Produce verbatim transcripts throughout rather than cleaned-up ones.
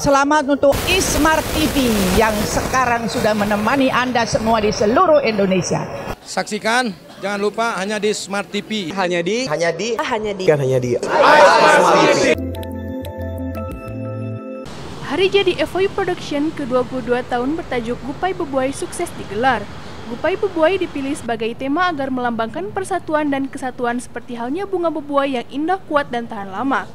selamat untuk e-Smart T V yang sekarang sudah menemani Anda semua di seluruh Indonesia. Saksikan, jangan lupa hanya di Smart T V. Hanya di, hanya di, hanya di, hanya di. Hari jadi Evoy Production ke dua puluh dua tahun bertajuk Gupay Bubuay sukses digelar. Gupay Bubuay dipilih sebagai tema agar melambangkan persatuan dan kesatuan seperti halnya bunga bubuai yang indah, kuat, dan tahan lama.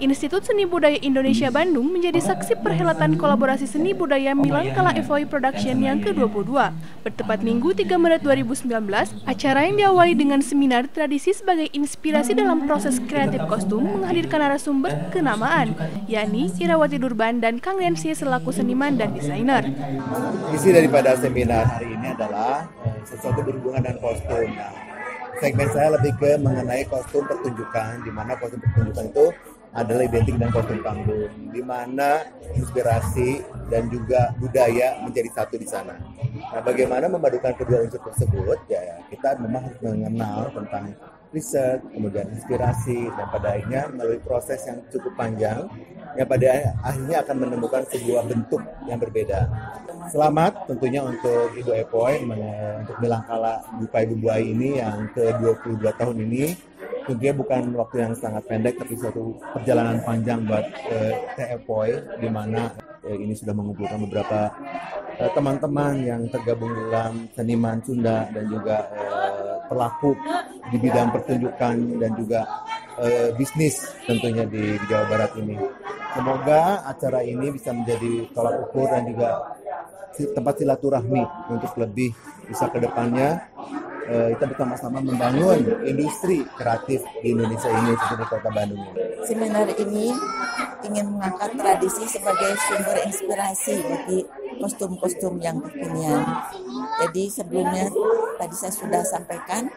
Institut Seni Budaya Indonesia Bandung menjadi saksi perhelatan kolaborasi seni budaya Milan Kala Evoy Production yang ke dua puluh dua. Bertepat Minggu tiga Maret dua ribu sembilan belas, acara yang diawali dengan seminar tradisi sebagai inspirasi dalam proses kreatif kostum menghadirkan narasumber kenamaan, yakni Irawati Durban dan Kang Rensi selaku seniman dan desainer. Isi daripada seminar hari ini adalah sesuatu berhubungan dengan kostum. Segmen saya lebih ke mengenai kostum pertunjukan, di mana kostum pertunjukan itu adalah identik dengan kostum panggung, di mana inspirasi dan juga budaya menjadi satu di sana. Nah, bagaimana memadukan kedua unsur tersebut? Ya, kita memang harus mengenal tentang riset, kemudian inspirasi, dan pada akhirnya melalui proses yang cukup panjang, yang pada akhirnya akan menemukan sebuah bentuk yang berbeda. Selamat tentunya untuk Ibu Evoy, untuk Milan Kala Gupay Bubuay ini yang ke dua puluh dua tahun ini. Tentunya bukan waktu yang sangat pendek, tapi suatu perjalanan panjang buat eh, T P O I, di mana eh, ini sudah mengumpulkan beberapa teman-teman eh, yang tergabung dalam seniman Sunda dan juga eh, pelaku di bidang pertunjukan dan juga eh, bisnis tentunya di, di Jawa Barat ini. Semoga acara ini bisa menjadi tolak ukur dan juga tempat silaturahmi untuk lebih bisa ke depannya. Kita bersama-sama membangun industri kreatif di Indonesia ini, di Kota Bandung. Seminar ini ingin mengangkat tradisi sebagai sumber inspirasi bagi kostum-kostum yang kekinian. Jadi sebelumnya tadi saya sudah sampaikan,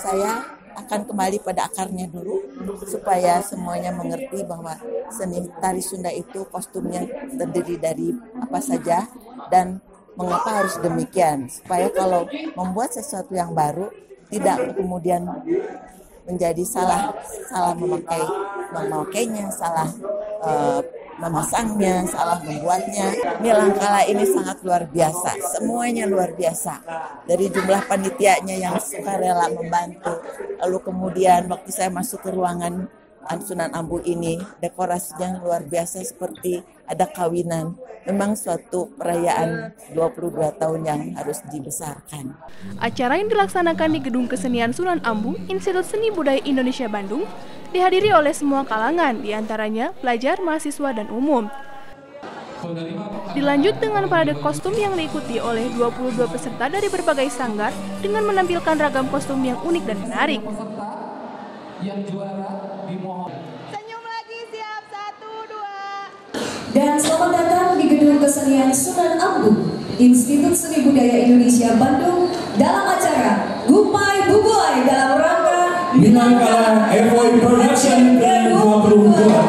saya akan kembali pada akarnya dulu supaya semuanya mengerti bahwa seni tari Sunda itu kostumnya terdiri dari apa saja dan mengapa harus demikian, supaya kalau membuat sesuatu yang baru tidak kemudian menjadi salah salah memakai memakainya, salah uh, memasangnya, salah membuatnya. Milan Kala ini sangat luar biasa, semuanya luar biasa. Dari jumlah panitianya yang suka rela membantu, lalu kemudian waktu saya masuk ke ruangan Sunan Ambu ini, dekorasinya luar biasa seperti ada kawinan. Memang suatu perayaan dua puluh dua tahun yang harus dibesarkan. Acara yang dilaksanakan di Gedung Kesenian Sunan Ambu, Institut Seni Budaya Indonesia Bandung, dihadiri oleh semua kalangan, diantaranya pelajar, mahasiswa, dan umum. Dilanjut dengan parade kostum yang diikuti oleh dua puluh dua peserta dari berbagai sanggar dengan menampilkan ragam kostum yang unik dan menarik. Yang juara dimohon senyum lagi, siap, satu, dua. Dan selamat datang di Gedung Kesenian Sunan Ambu, Institut Seni Budaya Indonesia Bandung, dalam acara Gupay Bubuay dalam rangka Milan Kala Evoy Production ke dua puluh dua.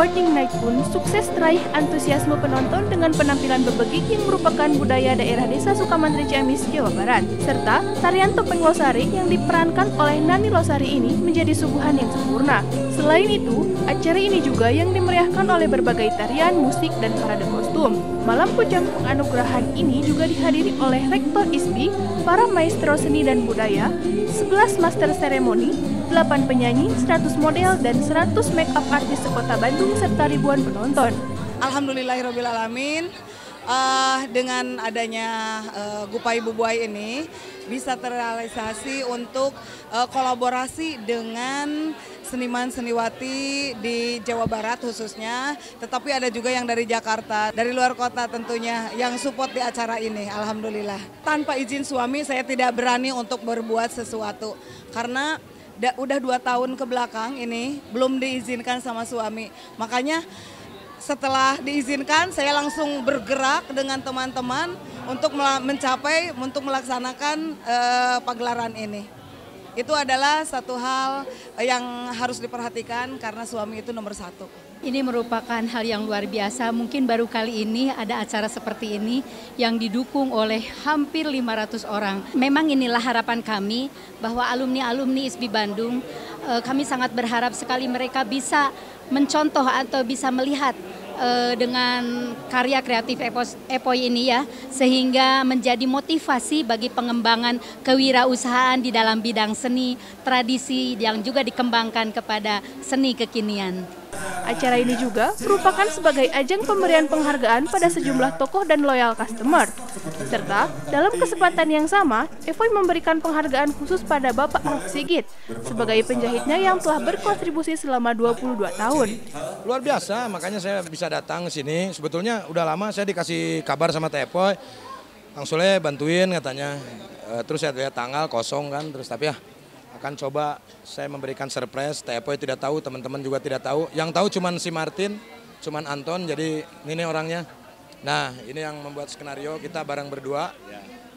Awarding Night pun sukses teraih antusiasme penonton dengan penampilan bebekik yang merupakan budaya daerah desa Sukamantri Ciamis, Jawa Barat. Serta tarian topeng Losari yang diperankan oleh Nani Losari ini menjadi suguhan yang sempurna. Selain itu, acara ini juga yang dimeriahkan oleh berbagai tarian, musik, dan parade kostum. Malam puncak penganugerahan ini juga dihadiri oleh Rektor I S B I, para maestro seni dan budaya, sebelas master seremoni, delapan penyanyi, seratus model, dan seratus make up artis sekota Bandung serta ribuan penonton. Alhamdulillahirrabbilalamin, uh, dengan adanya uh, Gupay Bubuay ini bisa terrealisasi untuk uh, kolaborasi dengan seniman seniwati di Jawa Barat khususnya, tetapi ada juga yang dari Jakarta, dari luar kota tentunya yang support di acara ini. Alhamdulillah. Tanpa izin suami saya tidak berani untuk berbuat sesuatu karena da, udah dua tahun ke belakang ini belum diizinkan sama suami. Makanya setelah diizinkan saya langsung bergerak dengan teman-teman untuk mencapai untuk melaksanakan uh, pagelaran ini. Itu adalah satu hal yang harus diperhatikan karena suami itu nomor satu. Ini merupakan hal yang luar biasa, mungkin baru kali ini ada acara seperti ini yang didukung oleh hampir lima ratus orang. Memang inilah harapan kami bahwa alumni-alumni I S B I Bandung, kami sangat berharap sekali mereka bisa mencontoh atau bisa melihat dengan karya kreatif Evoy ini ya, sehingga menjadi motivasi bagi pengembangan kewirausahaan di dalam bidang seni, tradisi yang juga dikembangkan kepada seni kekinian. Acara ini juga merupakan sebagai ajang pemberian penghargaan pada sejumlah tokoh dan loyal customer. Serta dalam kesempatan yang sama, Evoy memberikan penghargaan khusus pada Bapak Nog Sigit sebagai penjahitnya yang telah berkontribusi selama dua puluh dua tahun. Luar biasa, makanya saya bisa datang ke sini. Sebetulnya udah lama saya dikasih kabar sama Evoy, Kang Sule bantuin katanya. E, terus saya lihat tanggal kosong kan, terus tapi ya akan coba saya memberikan surprise. Evoy tidak tahu, teman-teman juga tidak tahu. Yang tahu cuman si Martin, cuman Anton, jadi ini orangnya. Nah, ini yang membuat skenario kita bareng berdua.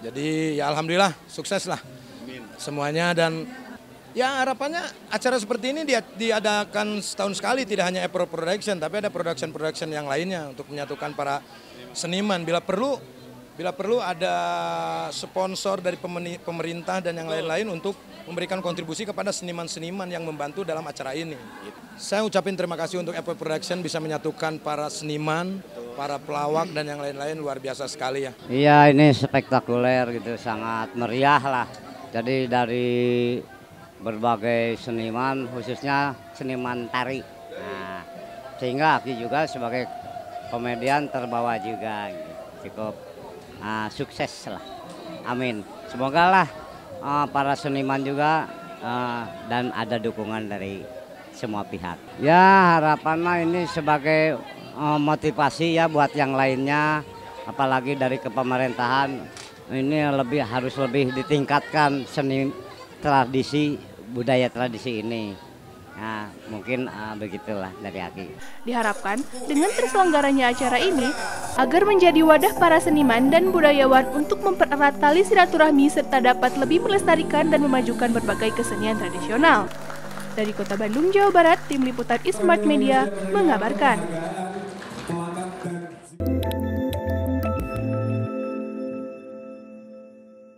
Jadi ya alhamdulillah sukses lah semuanya, dan ya harapannya acara seperti ini dia diadakan setahun sekali, tidak hanya Apple Production tapi ada production-production yang lainnya untuk menyatukan para seniman. Bila perlu, bila perlu ada sponsor dari pemerintah dan yang lain-lain untuk memberikan kontribusi kepada seniman-seniman yang membantu dalam acara ini. Saya ucapin terima kasih untuk Apple Production bisa menyatukan para seniman, para pelawak dan yang lain-lain, luar biasa sekali ya. Iya, ini spektakuler gitu, sangat meriah lah. Jadi dari berbagai seniman, khususnya seniman tari. Nah, sehingga Aki juga sebagai komedian terbawa juga gitu. Cukup uh, sukses lah. Amin. Semoga lah uh, para seniman juga uh, dan ada dukungan dari semua pihak. Ya harapan lah ini sebagai motivasi ya buat yang lainnya, apalagi dari kepemerintahan ini lebih harus lebih ditingkatkan seni tradisi, budaya tradisi ini. Nah, mungkin uh, begitulah dari Aki. Diharapkan dengan terselenggaranya acara ini agar menjadi wadah para seniman dan budayawan untuk mempererat tali silaturahmi serta dapat lebih melestarikan dan memajukan berbagai kesenian tradisional. Dari Kota Bandung, Jawa Barat, tim liputan iSmart Media mengabarkan.